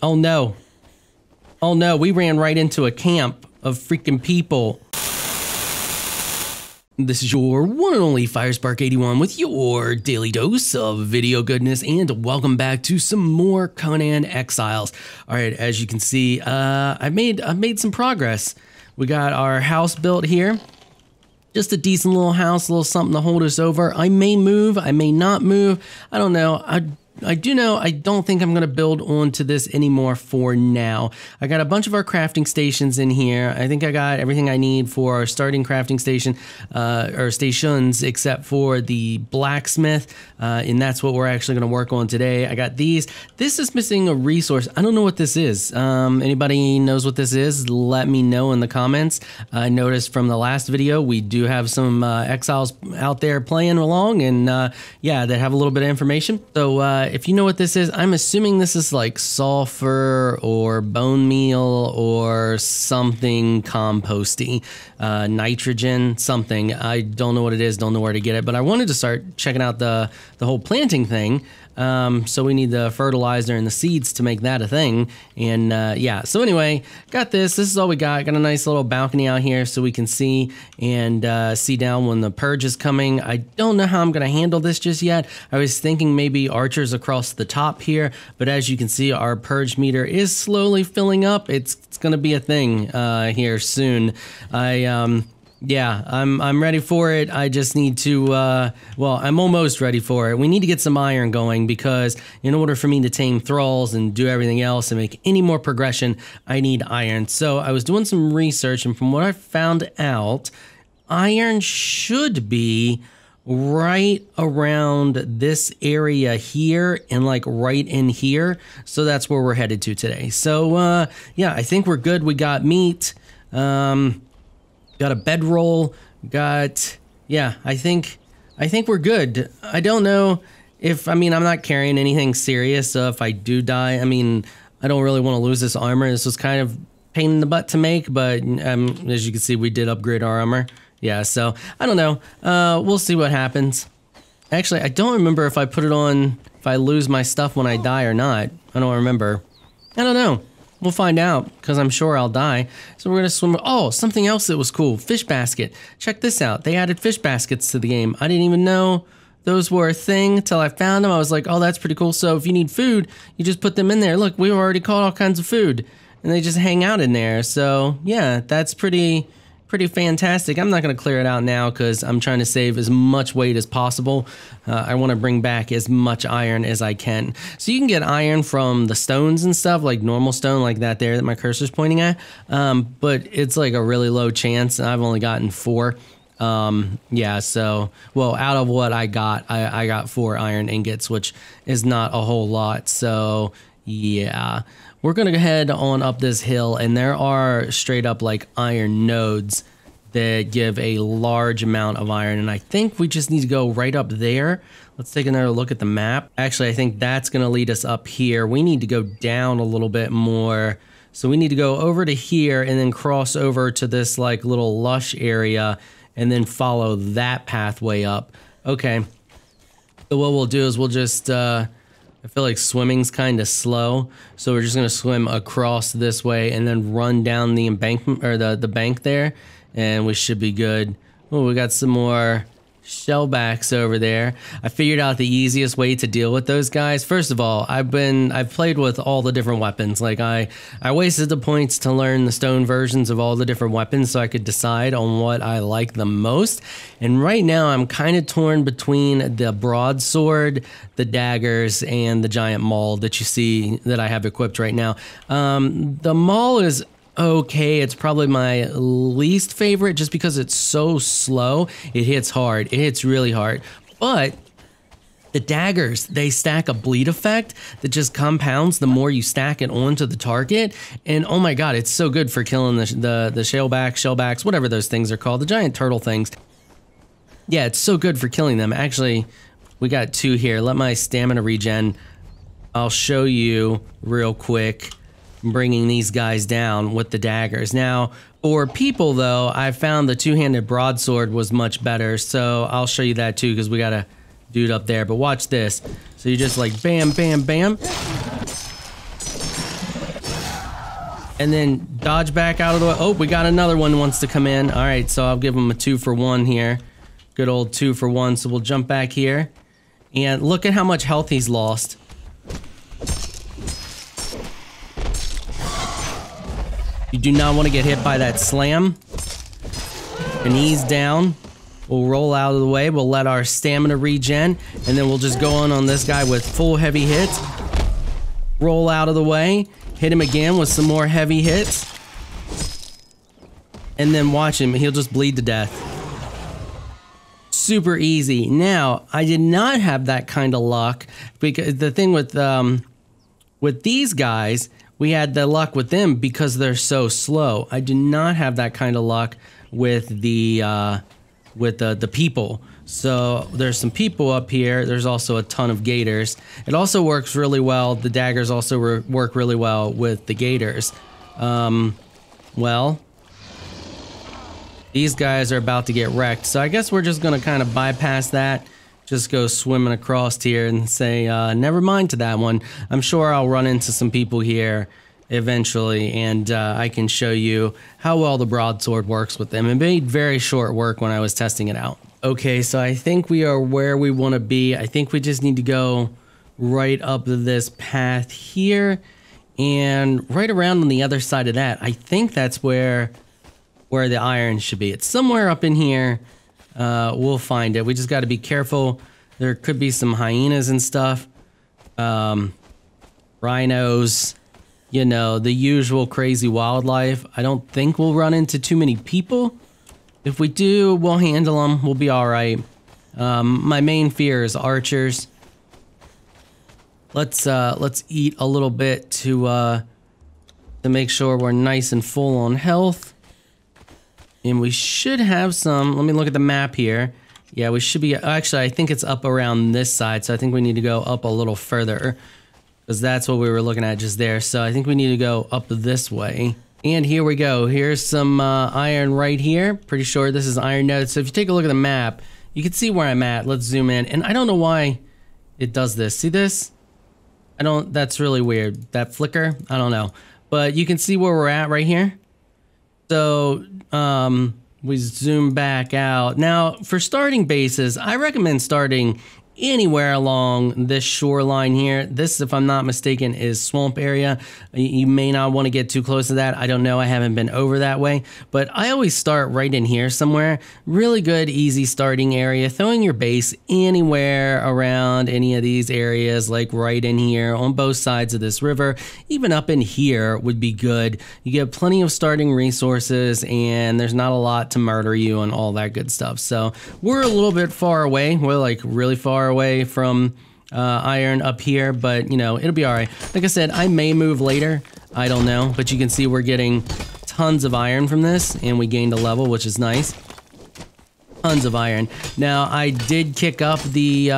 Oh no. Oh no, we ran right into a camp of freaking people. This is your one and only Firespark 81 with your daily dose of video goodness, and welcome back to some more Conan Exiles. All right, as you can see, I made some progress. We got our house built here. Just a decent little house, a little something to hold us over. I may move, I may not move. I don't know. I do know I don't think I'm going to build onto this anymore for now. I got a bunch of our crafting stations in here. I think I got everything I need for our starting crafting station, or stations, except for the blacksmith, and that's what we're actually going to work on today. I got these. This is missing a resource. I don't know what this is. Anybody knows what this is? Let me know in the comments. I noticed from the last video we do have some exiles out there playing along, and yeah, they have a little bit of information. So if you know what this is, I'm assuming this is like sulfur or bone meal or something composty, nitrogen, something. I don't know what it is, don't know where to get it, but I wanted to start checking out the whole planting thing. So we need the fertilizer and the seeds to make that a thing. And yeah, so anyway, got this. This is all we got. Got a nice little balcony out here so we can see and see down when the purge is coming. I don't know how I'm going to handle this just yet. I was thinking maybe archers across the top here, but as you can see, our purge meter is slowly filling up. It's going to be a thing here soon. Yeah, I'm ready for it. I just need to, well, I'm almost ready for it. We need to get some iron going because in order for me to tame thralls and do everything else and make any more progression, I need iron. So I was doing some research, and from what I found out, iron should be right around this area here and like right in here. So that's where we're headed to today. So, yeah, I think we're good. We got meat. Got a bedroll, got, yeah, I think we're good. I don't know if, I mean, I'm not carrying anything serious, so if I do die, I mean, I don't really want to lose this armor. This was kind of a pain in the butt to make, but as you can see, we did upgrade our armor. Yeah, so, I don't know. We'll see what happens. Actually, I don't remember if I put it on, if I lose my stuff when I die or not. I don't remember. I don't know. We'll find out, because I'm sure I'll die. So we're going to swim. Oh, something else that was cool. Fish basket. Check this out. They added fish baskets to the game. I didn't even know those were a thing until I found them. I was like, oh, that's pretty cool. So if you need food, you just put them in there. Look, we've already caught all kinds of food. And they just hang out in there. So, yeah, that's pretty fantastic. I'm not going to clear it out now because I'm trying to save as much weight as possible. I want to bring back as much iron as I can. So you can get iron from the stones and stuff, like normal stone like that there that my cursor's pointing at. But it's like a really low chance. I've only gotten 4. Yeah, so, well, out of what I got, I got 4 iron ingots, which is not a whole lot. So, yeah. We're going to head on up this hill, and there are straight up like iron nodes that give a large amount of iron, and I think we just need to go right up there. Let's take another look at the map. Actually, I think that's going to lead us up here. We need to go down a little bit more. So we need to go over to here and then cross over to this like little lush area and then follow that pathway up. Okay. So what we'll do is we'll just I feel like swimming's kind of slow, so we're just going to swim across this way and then run down the embankment or the bank there, and we should be good. Oh, we got some more shellbacks over there. I figured out the easiest way to deal with those guys. First of all, I've played with all the different weapons. Like I wasted the points to learn the stone versions of all the different weapons so I could decide on what I like the most. And right now I'm kind of torn between the broadsword, the daggers, and the giant maul that you see that I have equipped right now. The maul is okay, it's probably my least favorite just because it's so slow. It hits hard. It hits really hard. But the daggers, they stack a bleed effect that just compounds the more you stack it onto the target. And oh my god, it's so good for killing the shellbacks, whatever those things are called, the giant turtle things. Yeah, it's so good for killing them. Actually, we got 2 here. Let my stamina regen. I'll show you real quick. Bringing these guys down with the daggers. Now, for people though, I found the two-handed broadsword was much better, so I'll show you that too because we got a dude up there, but watch this. So you just like bam, bam, bam. and then dodge back out of the way. Oh, we got another one who wants to come in. All right, so I'll give him a 2-for-1 here. Good old 2-for-1. So we'll jump back here. And look at how much health he's lost. You do not want to get hit by that slam. And he's down. We'll roll out of the way. We'll let our stamina regen. And then we'll just go on this guy with full heavy hits. Roll out of the way. Hit him again with some more heavy hits. And then watch him. He'll just bleed to death. Super easy. Now, I did not have that kind of luck, because the thing with these guys, we had the luck with them because they're so slow. I did not have that kind of luck with the people. So there's some people up here. There's also a ton of gators. It also works really well. The daggers also work really well with the gators. Well, these guys are about to get wrecked, so I guess we're just gonna kind of bypass that. Just go swimming across here and say, never mind to that one. I'm sure I'll run into some people here eventually, and I can show you how well the broadsword works with them. It made very short work when I was testing it out. Okay, so I think we are where we want to be. I think we just need to go right up this path here, and right around on the other side of that. I think that's where the iron should be. It's somewhere up in here. We'll find it. We just got to be careful. There could be some hyenas and stuff. Rhinos. You know, the usual crazy wildlife. I don't think we'll run into too many people. If we do, we'll handle them. We'll be all right. My main fear is archers. Let's eat a little bit to make sure we're nice and full on health. And we should have some. Let me look at the map here. Yeah, we should be. Actually, I think it's up around this side, so I think we need to go up a little further, because that's what we were looking at just there. So I think we need to go up this way. And here we go. Here's some iron right here. Pretty sure this is iron nodes. So if you take a look at the map, you can see where I'm at. Let's zoom in. And I don't know why it does this. See this? I don't. That's really weird. That flicker. I don't know. But you can see where we're at right here. So we zoom back out. Now, for starting bases, I recommend starting anywhere along this shoreline here. This, if I'm not mistaken, is swamp area. You may not want to get too close to that. I don't know. I haven't been over that way. But I always start right in here somewhere. Really good, easy starting area. Throwing your base anywhere around any of these areas, like right in here on both sides of this river. Even up in here would be good. You get plenty of starting resources, and there's not a lot to murder you and all that good stuff. So we're a little bit far away. We're like really far away from iron up here, but you know, it'll be all right. Like I said, I may move later, I don't know, but you can see we're getting tons of iron from this, and we gained a level, which is nice. Tons of iron. Now, I did kick up the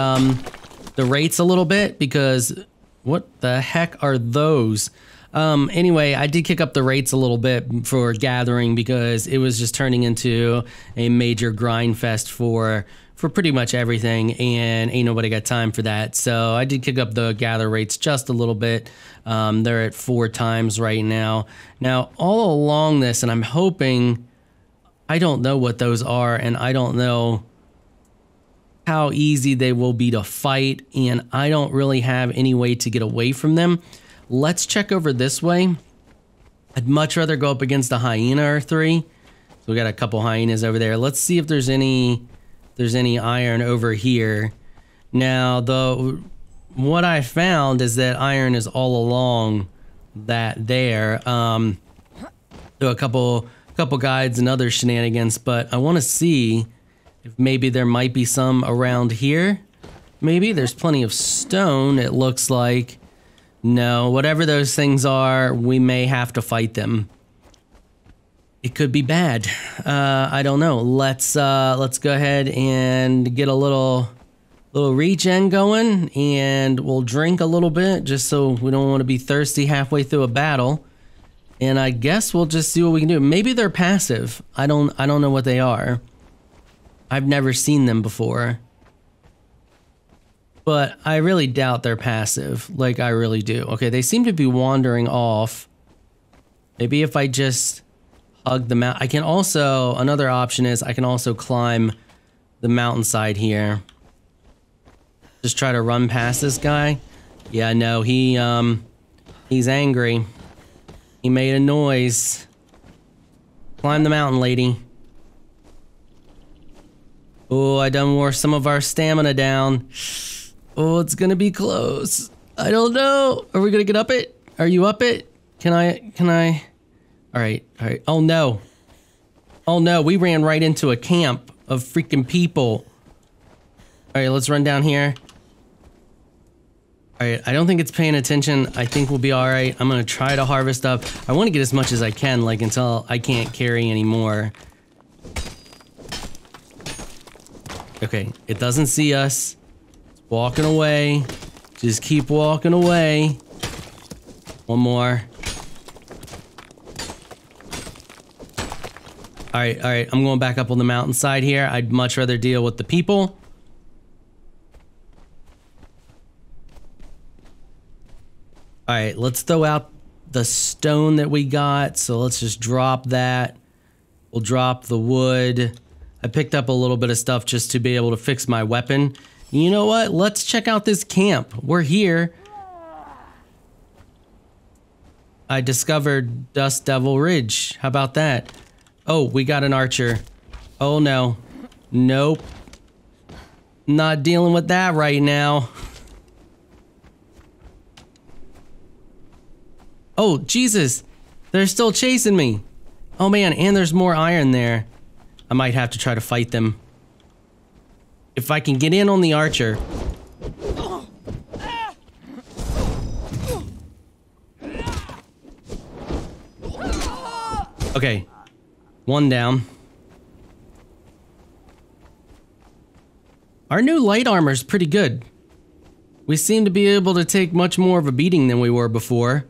rates a little bit, because what the heck are those? Anyway, I did kick up the rates a little bit for gathering, because it was just turning into a major grind fest for pretty much everything, and ain't nobody got time for that. So I did kick up the gather rates just a little bit. They're at 4 times right now. Now, all along this, and I'm hoping, I don't know what those are, and I don't know how easy they will be to fight, and I don't really have any way to get away from them. Let's check over this way. I'd much rather go up against a hyena or 3. So we got a couple hyenas over there. Let's see if there's any iron over here. Now, what I found is that iron is all along that there. So a couple guides and other shenanigans, but I want to see if maybe there might be some around here. Maybe there's plenty of stone, it looks like. No, whatever those things are, we may have to fight them. It could be bad. I don't know. Let's go ahead and get a little regen going, and we'll drink a little bit just so we don't want to be thirsty halfway through a battle. And I guess we'll just see what we can do. Maybe they're passive. I don't know what they are. I've never seen them before. But I really doubt they're passive. Like, I really do. Okay, they seem to be wandering off. Maybe if I just hug the mountain. I can also, another option is I can also climb the mountainside here. Just try to run past this guy. Yeah, no, he's angry. He made a noise. Climb the mountain, lady. Oh, I done wore some of our stamina down. Oh, it's gonna be close. I don't know. Are we gonna get up it? Are you up it? Can I? All right. Oh no. Oh no, we ran right into a camp of freaking people. All right, let's run down here. All right, I don't think it's paying attention. I think we'll be all right. I'm gonna try to harvest up. I wanna get as much as I can, like until I can't carry anymore. Okay, it doesn't see us. It's walking away. Just keep walking away. One more. All right, I'm going back up on the mountainside here. I'd much rather deal with the people. All right, let's throw out the stone that we got. So let's just drop that. We'll drop the wood. I picked up a little bit of stuff just to be able to fix my weapon. You know what? Let's check out this camp. We're here. I discovered Dust Devil Ridge. How about that? Oh, we got an archer. Oh no. Nope. Not dealing with that right now. Oh, Jesus, they're still chasing me. Oh man, and there's more iron there. I might have to try to fight them. If I can get in on the archer. Okay, one down. Our new light armor is pretty good. We seem to be able to take much more of a beating than we were before.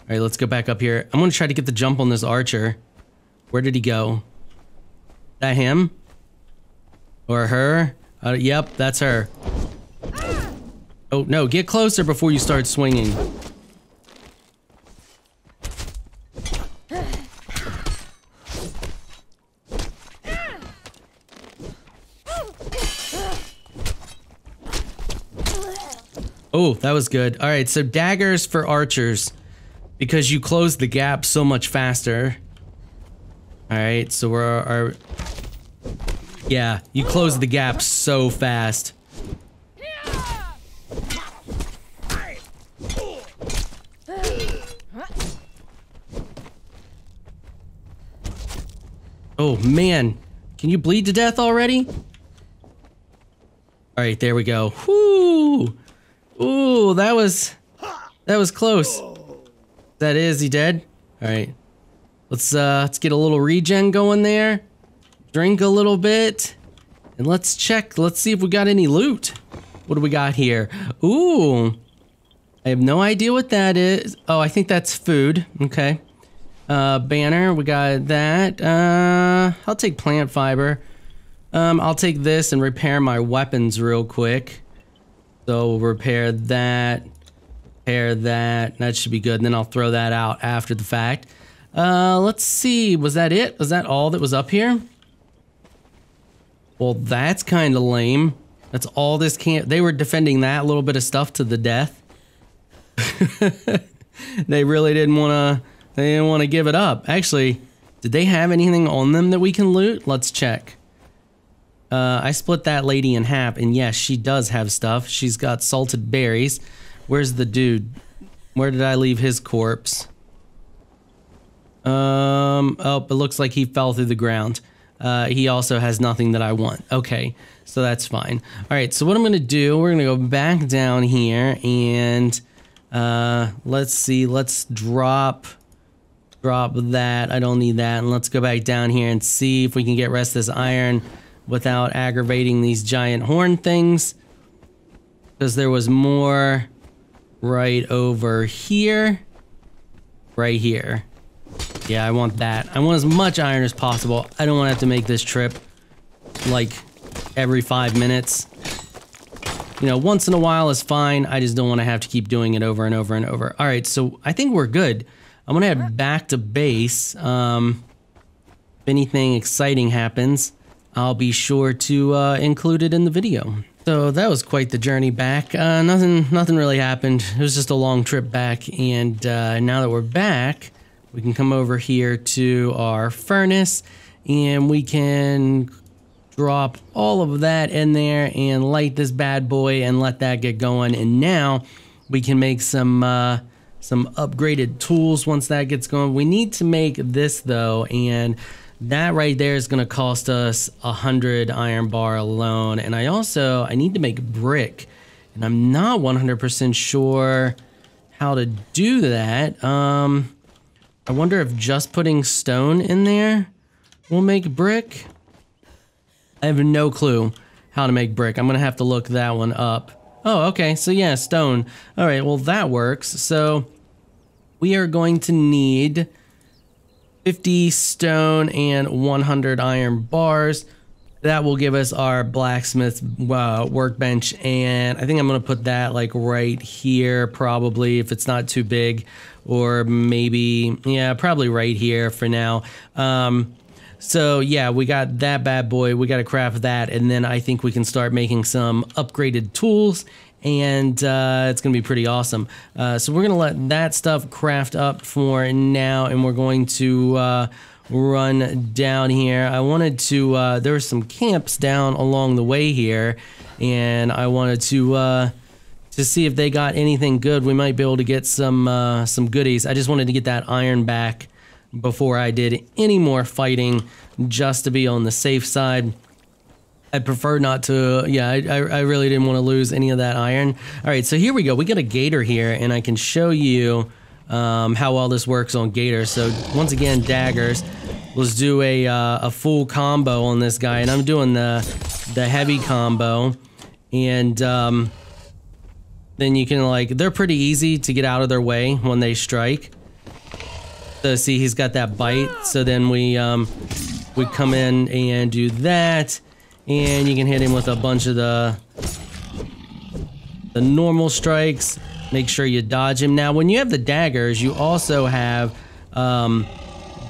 All right, let's go back up here. I'm gonna try to get the jump on this archer. Where did he go? That him? Or her? Yep, that's her. Oh no, get closer before you start swinging. Oh, that was good. All right, so daggers for archers. Because you close the gap so much faster. Alright, so we're... Yeah, you close the gap so fast. Oh, man. Can you bleed to death already? Alright, there we go. Whoo! Ooh, that was close. That is, he dead? Alright. Let's get a little regen going there. Drink a little bit. And let's check. Let's see if we got any loot. What do we got here? Ooh. I have no idea what that is. Oh, I think that's food. Okay. Banner, we got that. I'll take plant fiber. I'll take this and repair my weapons real quick. So we'll repair that. Pair that. That should be good. And then I'll throw that out after the fact. Let's see. Was that it? Was that all that was up here? Well, that's kind of lame. That's all this camp. They were defending that little bit of stuff to the death. They really didn't want to. They didn't want to give it up. Actually, did they have anything on them that we can loot? Let's check. I split that lady in half, and yes, she does have stuff. She's got salted berries. Where's the dude? Where did I leave his corpse? Oh, it looks like he fell through the ground. He also has nothing that I want. Okay, so that's fine. All right, so what I'm gonna do, we're gonna go back down here and let's see, let's drop that. I don't need that. And let's go back down here and see if we can get rest of this iron without aggravating these giant horn things. Because there was more right over here. Right here. Yeah, I want that. I want as much iron as possible. I don't want to have to make this trip like every 5 minutes. You know, once in a while is fine. I just don't want to have to keep doing it over and over and over. All right, so I think we're good. I'm gonna head back to base. If anything exciting happens, I'll be sure to include it in the video. So that was quite the journey back. Nothing really happened. It was just a long trip back, and now that we're back, we can come over here to our furnace, and we can drop all of that in there and light this bad boy and let that get going. And now we can make some upgraded tools once that gets going. We need to make this though, and that right there is gonna cost us 100 iron bar alone. And I need to make brick, and I'm not 100% sure how to do that. I wonder if just putting stone in there will make brick. I have no clue how to make brick. I'm gonna have to look that one up. Oh, okay, so yeah, stone. All right, well that works. So we are going to need 50 stone and 100 iron bars. That will give us our blacksmith's workbench, and I think I'm gonna put that like right here probably, if it's not too big, or maybe, yeah, probably right here for now. So yeah, we got that bad boy, we gotta craft that, and then I think we can start making some upgraded tools, and it's gonna be pretty awesome. So we're gonna let that stuff craft up for now, and we're going to run down here. I wanted to, there were some camps down along the way here, and I wanted to see if they got anything good. We might be able to get some goodies. I just wanted to get that iron back before I did any more fighting, just to be on the safe side. I prefer not to, yeah, I really didn't want to lose any of that iron. All right, so here we go. We got a gator here, and I can show you how well this works on gators. So once again, daggers. Let's do a full combo on this guy, and I'm doing the heavy combo, and then you can, like, they're pretty easy to get out of their way when they strike. So see, he's got that bite. So then we come in and do that. And you can hit him with a bunch of the normal strikes. Make sure you dodge him. Now, when you have the daggers, you also have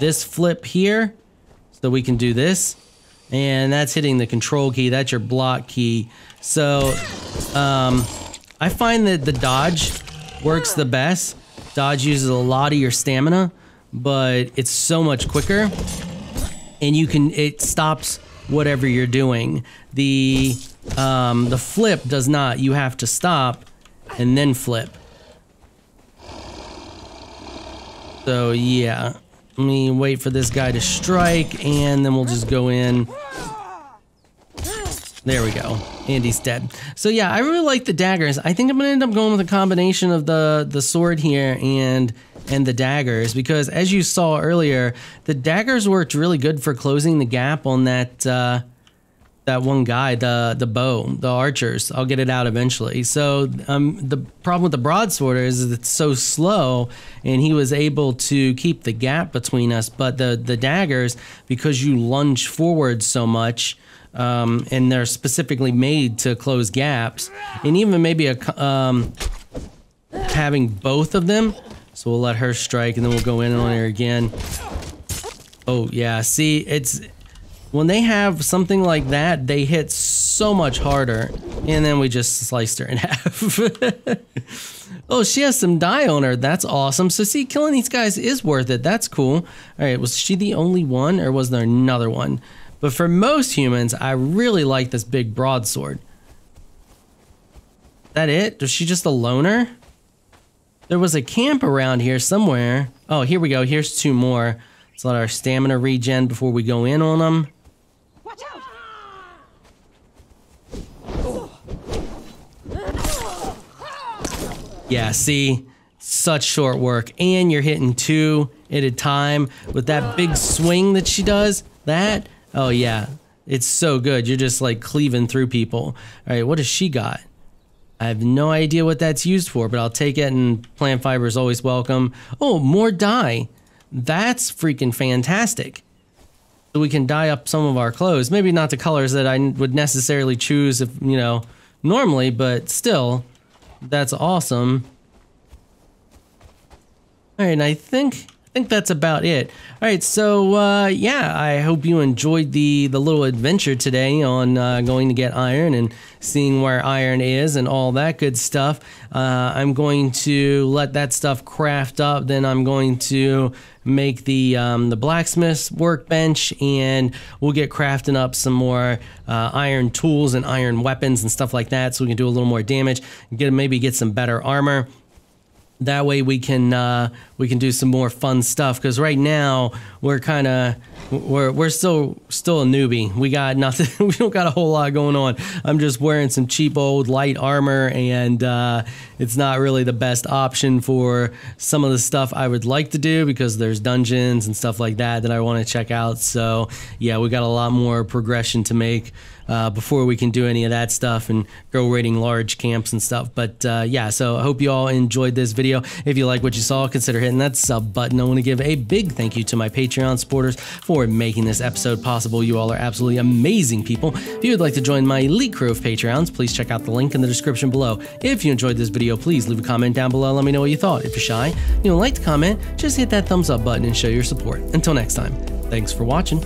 this flip here. So we can do this. And that's hitting the control key. That's your block key. So I find that the dodge works the best. Dodge uses a lot of your stamina, but it's so much quicker. And you can, it stops whatever you're doing. The flip does not. You have to stop and then flip. So yeah, let me wait for this guy to strike, and then we'll just go in. There we go. And he's dead. So yeah, I really like the daggers. I think I'm gonna end up going with a combination of the sword here and the daggers, because as you saw earlier, the daggers worked really good for closing the gap on that that one guy, the bow, the archers. I'll get it out eventually. So the problem with the broadsword is it's so slow, and he was able to keep the gap between us. But the daggers, because you lunge forward so much. And they're specifically made to close gaps, and even maybe having both of them. So we'll let her strike, and then we'll go in on her again. Oh yeah, see, it's when they have something like that, they hit so much harder, and then we just sliced her in half. Oh, she has some dye on her. That's awesome. So see, killing these guys is worth it. That's cool. All right, was she the only one, or was there another one? But for most humans, I really like this big broadsword. Is that it? Was she just a loner? There was a camp around here somewhere. Oh, here we go. Here's two more. Let's let our stamina regen before we go in on them. Watch out! Yeah, see? Such short work. And you're hitting two at a time with that big swing that she does. That... Oh yeah, it's so good. You're just like cleaving through people. All right, what has she got? I have no idea what that's used for, but I'll take it, and plant fiber is always welcome. Oh, more dye. That's freaking fantastic. So we can dye up some of our clothes. Maybe not the colors that I would necessarily choose if, you know, normally, but still, that's awesome. All right, and I think that's about it. All right, so yeah, I hope you enjoyed the little adventure today on going to get iron and seeing where iron is and all that good stuff. I'm going to let that stuff craft up, then I'm going to make the blacksmith's workbench, and we'll get crafting up some more iron tools and iron weapons and stuff like that, so we can do a little more damage and maybe get some better armor. That way we can do some more fun stuff, because right now we're kind of we're still a newbie. We got nothing. We don't got a whole lot going on. I'm just wearing some cheap old light armor, and it's not really the best option for some of the stuff I would like to do, because there's dungeons and stuff like that that I want to check out. So yeah, we got a lot more progression to make before we can do any of that stuff and go raiding large camps and stuff. But yeah, so I hope you all enjoyed this video. If you like what you saw, consider hitting that sub button. I want to give a big thank you to my Patreon supporters for making this episode possible. You all are absolutely amazing people. If you would like to join my elite crew of Patreons, please check out the link in the description below. If you enjoyed this video, please leave a comment down below. Let me know what you thought. If you're shy, you don't like to comment, just hit that thumbs up button and show your support. Until next time, thanks for watching.